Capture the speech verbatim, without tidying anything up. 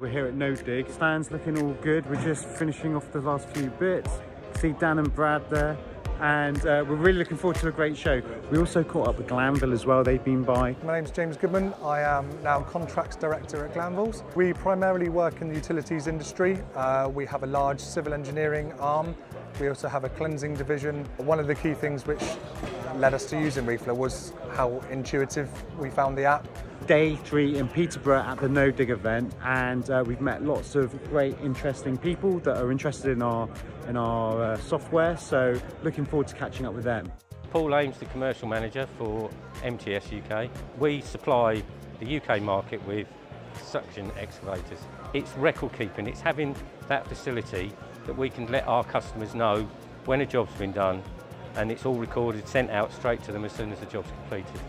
We're here at No-Dig. Stand's looking all good. We're just finishing off the last few bits. See Dan and Brad there. And uh, we're really looking forward to a great show. We also caught up with Glanville as well. They've been by. My name's James Goodman. I am now Contracts Director at Glanville. We primarily work in the utilities industry. Uh, we have a large civil engineering arm. We also have a cleansing division. One of the key things which led us to using Re-flow was how intuitive we found the app. Day three in Peterborough at the No-Dig event, and uh, we've met lots of great, interesting people that are interested in our in our uh, software. So looking forward to catching up with them. Paul Ames, the commercial manager for M T S U K. We supply the U K market with suction excavators. It's record keeping. It's having that facility that we can let our customers know when a job's been done, and it's all recorded, sent out straight to them as soon as the job's completed.